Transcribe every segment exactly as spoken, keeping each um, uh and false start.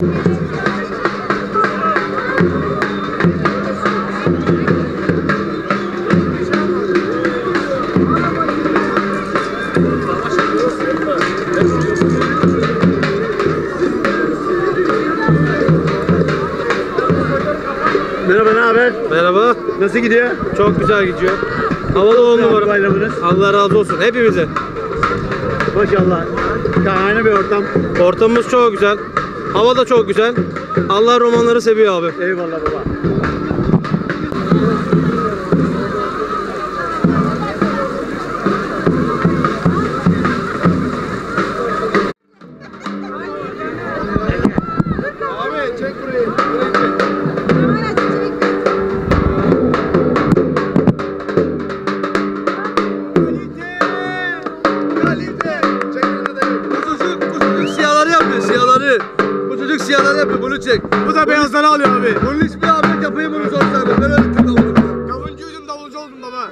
Merhaba, ne haber? Merhaba. Nasıl gidiyor? Çok güzel gidiyor. Havalı oldu var bayramınız. Allah razı olsun hepimize. Maşallah. Şahane bir ortam. Ortamımız çok güzel. Hava da çok güzel. Allah romanları seviyor abi. Eyvallah baba. Abi çek burayı. Burayı çek. Siyahları yapıyor, bunu çek. Bu da beyazları alıyor abi. Bunun hiçbir abi yapayım bunu zor sana. Ben öğrettim davulcu. Davulcuydum, davulcu oldum baba.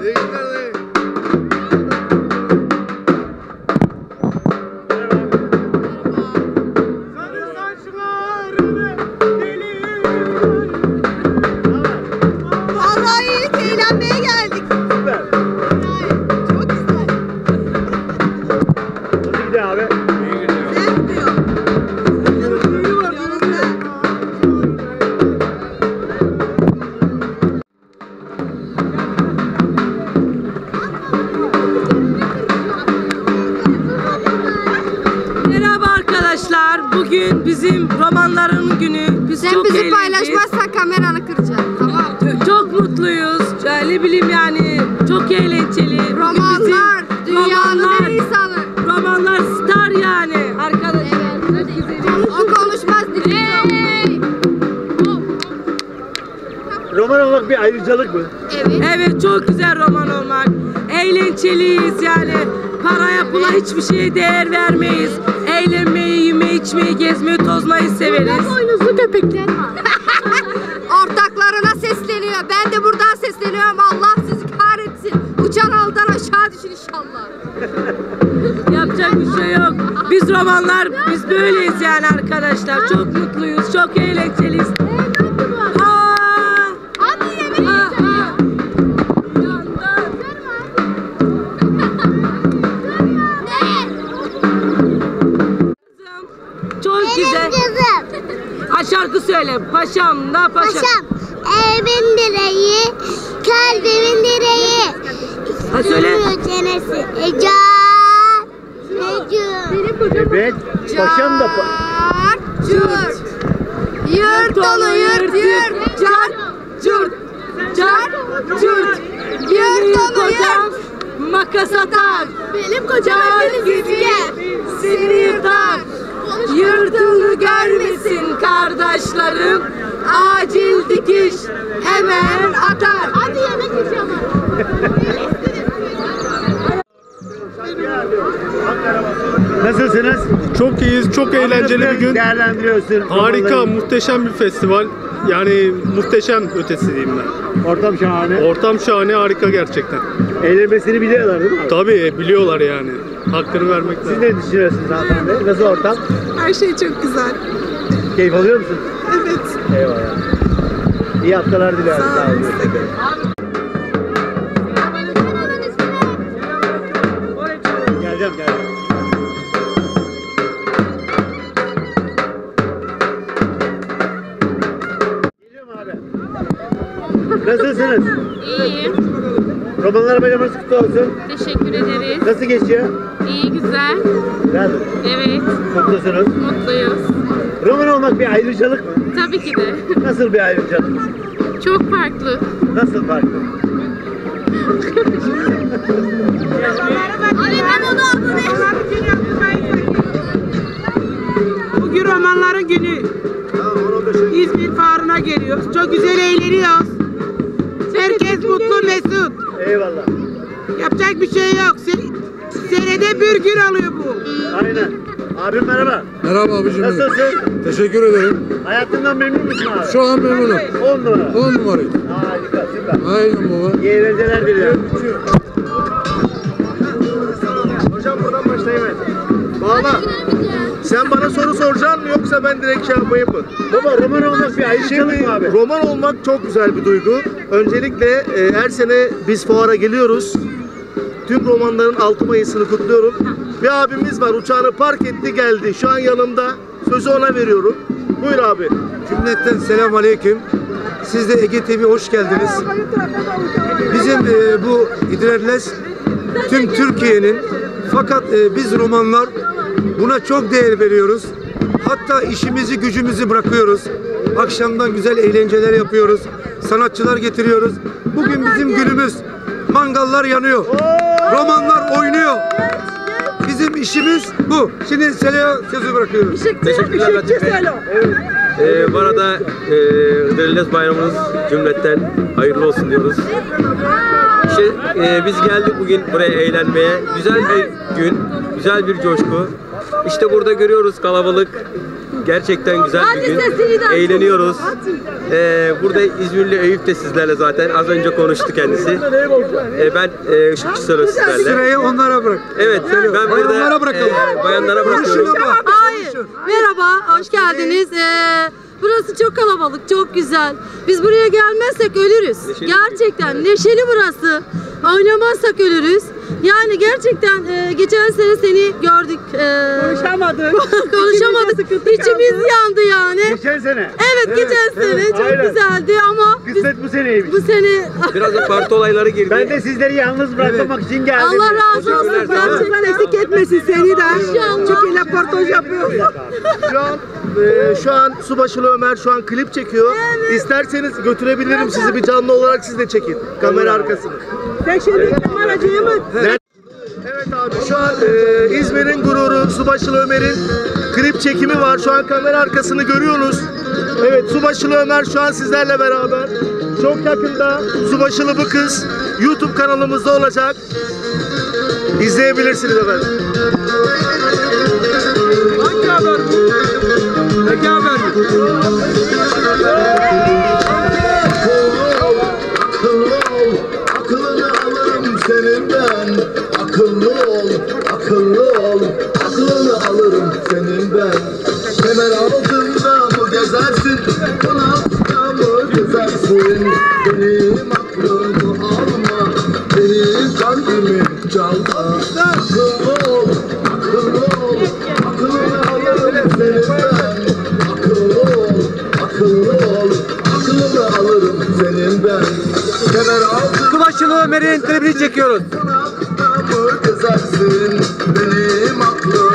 İyi günler dayı. Sarı saçlarını deli. Vallahi iyi, eğlenmeye geldik. Süper. Bugün bizim romanların günü. Biz Sen çok bizi eğlendik. Paylaşmazsan kameranı kıracağım. Tamam. Çok, çok mutluyuz. Ne bileyim yani. Çok eğlenceli. Romanlar. Dünyanın en insanı. Romanlar star yani. Arkadaşlar. Evet, o konuşmaz dilim. Hey. Roman olmak bir ayrıcalık mı? Evet. Evet, çok güzel roman olmak. Eğlenceliyiz yani. Paraya pula hiçbir şeye değer vermeyiz. Eğlenmeyi, yemeyi, içmeyi, gezmeyi, tozmayı severiz. Burada boynuzlu köpekler var. Ortaklarına sesleniyor. Ben de buradan sesleniyorum. Allah sizi kahretsin. Uçan aldan aşağı düşün inşallah. Yapacak bir şey yok. Biz romanlar, biz böyleyiz yani arkadaşlar. Çok mutluyuz, çok eğlenceliyiz. Şarkı söyle paşam, na paşam. Paşam, evimin direği, kalbimin direği. Ha söyle. Çenesi. Ecar, necur. Evet, paşam da pa curt. Yurt dolu yurt, yurt. Cart, curt. Cart, curt. Yurt dolu yurt. Makas atar. Benim kocam benim güzel. Seni yırtar. Yurdunu görmesin kardeşlerim, acil dikiş hemen atar. Hadi yemek yiyeceğim. Nasılsınız? Çok iyiyiz, çok eğlenceli bir gün. Değerlendiriyorsun. Harika, muhteşem bir festival. Yani muhteşem ötesi diyeyim ben. Ortam şahane. Ortam şahane, harika gerçekten. Eğlenmesini biliyorlar değil mi? Tabii, biliyorlar yani. Hakkını vermek lazım. Siz ne düşünüyorsunuz hanımefendi? Nasıl ortam? Her şey çok güzel. Keyif alıyor musunuz? Evet. Eyvallah. İyi haftalar dilerim. Sağ olun. Geleceğim, geleceğim. Geliyorum abi. Nasılsınız? İyiyim. Romanlar bayramınız kutlu olsun. Teşekkür ederiz. Nasıl geçiyor? İyi, güzel. Güzel. Evet. Mutlusunuz? Mutluyuz. Roman olmak bir ayrıcalık mı? Tabii ki de. Nasıl bir ayrıcalık? Çok farklı. Nasıl farklı? Bugün romanların günü. İzmit Fuarı'na geliyoruz. Çok güzel eğleniyoruz. Herkes mutlu, mesut. Eyvallah. Yapacak bir şey yok. Senede bir gün alıyor bu. Aynen. Abim merhaba. Merhaba abicim. Nasılsın? Teşekkür ederim. Hayatından memnun musun abi? Şu an memnunum. on numara. on numara. Harika, süper. Aynen baba. İyi eğlenceler diliyorum. Hocam buradan başlayayım ben. Baba, sen bana soru soracaksın mı yoksa ben direkt şey yapayım mı? Baba, roman olmak bir ayrıcalık mı abi? Roman olmak çok güzel bir duygu. Öncelikle e, her sene biz fuara geliyoruz. Tüm romanların altı Mayıs'ını kutluyorum. Bir abimiz var, uçağını park etti geldi. Şu an yanımda. Sözü ona veriyorum. Buyur abi. Cümletten selam aleyküm. Siz de E G T V'ye hoş geldiniz. Bizim e, bu Hıdırellez tüm Türkiye'nin, fakat e, biz romanlar buna çok değer veriyoruz. Hatta işimizi gücümüzü bırakıyoruz. Akşamdan güzel eğlenceler yapıyoruz. Sanatçılar getiriyoruz. Bugün bizim günümüz. Mangallar yanıyor. Romanlar oynuyor. Bizim işimiz bu. Şimdi Selo'ya sözü bırakıyoruz. Teşekkürler Latif Bey. Evet. Ee, bu arada e, Hıdırellez bayramımız cümletten hayırlı olsun diyoruz. İşte, e, biz geldik bugün buraya eğlenmeye. Güzel bir gün, güzel bir coşku. İşte burada görüyoruz kalabalık. Gerçekten güzel bir gün. Eğleniyoruz. Ee, burada İzmirli Eyüp de sizlerle zaten. Az önce konuştu kendisi. Ee, ben e, ışıkçı soru sizlerle. Sırayı onlara bırak. Evet. Ben burada e, bayanlara bırakıyorum. Hayır. Merhaba. Hoş geldiniz. Ee, burası çok kalabalık. Çok güzel. Biz buraya gelmezsek ölürüz. Gerçekten. Neşeli burası. Oynamazsak ölürüz. Yani gerçekten e, geçen sene seni gördük. E, konuşamadık. konuşamadık. İçimiz, İçimiz yandı yani. Geçen sene. Evet, evet geçen evet, sene. Aynen. Çok güzeldi ama. Kısmet biz, bu seneymiş. Bu sene. Biraz da parti olayları girdi. Ben de sizleri yalnız bırakmak evet. için geldim. Allah razı olsun. Gerçekten eksik etmesin seni de. İnşallah. Çünkü laportaj yapıyoruz. Şu an, e, şu an Subaşılı Ömer şu an klip çekiyor. Evet. İsterseniz götürebilirim evet. sizi bir canlı olarak siz de çekin. Kamera arkasını. Teşekkür kameracıyımız. Evet abi şu an e, İzmir'in gururu Subaşılı Ömer'in klip çekimi var. Şu an kamera arkasını görüyoruz. Evet Subaşılı Ömer şu an sizlerle beraber. Çok yakında Subaşılı bu kız YouTube kanalımızda olacak. İzleyebilirsiniz efendim. Hangi haber bu? Hangi haber bu? Akıllı ol, akıllı ol, aklını alırım senin ben. Kemer altında mı gezersin, altında mı gezersin? Benim aklımı alma, benim kalbimi çalma. Akıllı ol, akıllı ol, aklını alırım senin ben. Akıllı ol, akıllı ol, aklını alırım senin ben. Kemer altında Subaşılı Ömer'in klibini çekiyoruz. Kızarsın benim aklım.